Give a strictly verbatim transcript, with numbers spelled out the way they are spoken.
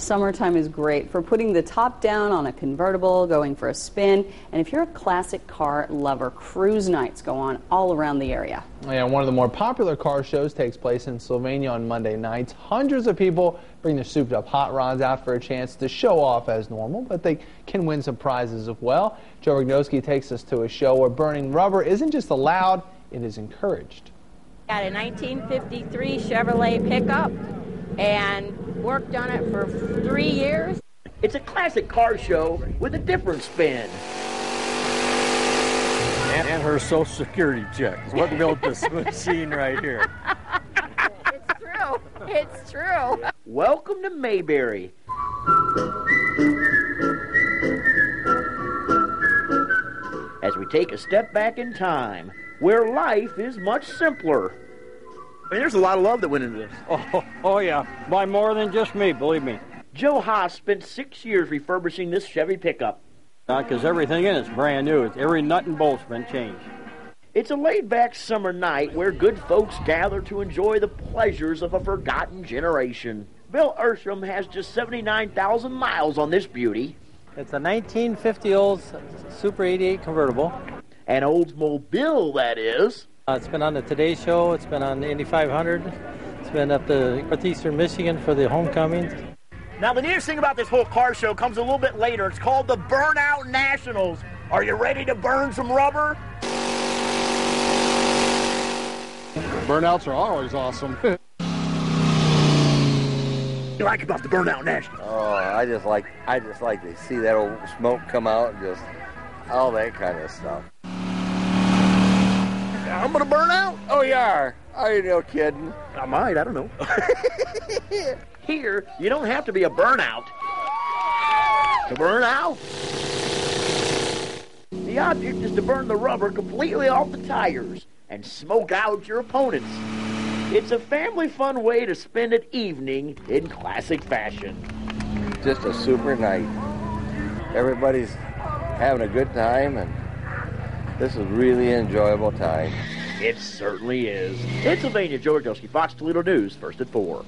Summertime is great for putting the top down on a convertible, going for a spin, and if you're a classic car lover, cruise nights go on all around the area. Yeah, one of the more popular car shows takes place in Sylvania on Monday nights. Hundreds of people bring their souped up hot rods out for a chance to show off as normal, but they can win some prizes as well. Joe Rychnovsky takes us to a show where burning rubber isn't just allowed, it is encouraged. Got a nineteen fifty-three Chevrolet pickup and worked on it for three years. It's a classic car show with a different spin. And, and her social security check is what built this machine right here. It's true. It's true. Welcome to Mayberry. As we take a step back in time, where life is much simpler. I mean, there's a lot of love that went into this. Oh, oh, yeah. By more than just me, believe me. Joe Haas spent six years refurbishing this Chevy pickup. Not because everything in it's brand new. It's every nut and bolt's been changed. It's a laid-back summer night where good folks gather to enjoy the pleasures of a forgotten generation. Bill Ursham has just seventy-nine thousand miles on this beauty. It's a nineteen fifty old Super eighty-eight convertible. An Oldsmobile, that is. Uh, it's been on the Today Show, it's been on the Indy five hundred, it's been up to northeastern Michigan for the homecomings. Now the neatest thing about this whole car show comes a little bit later. It's called the Burnout Nationals. Are you ready to burn some rubber? Burnouts are always awesome. What do you like about the Burnout Nationals? Oh, I just like, I just like to see that old smoke come out and just all that kind of stuff. I'm gonna burn out? Oh, you are. Are you no kidding? I might, I don't know. Here, you don't have to be a burnout to burn out. The object is to burn the rubber completely off the tires and smoke out your opponents. It's a family fun way to spend an evening in classic fashion. Just a super night. Everybody's having a good time, and this is really an enjoyable time. It certainly is. Sylvania, Joe Rychnovsky, Fox Toledo News, first at four.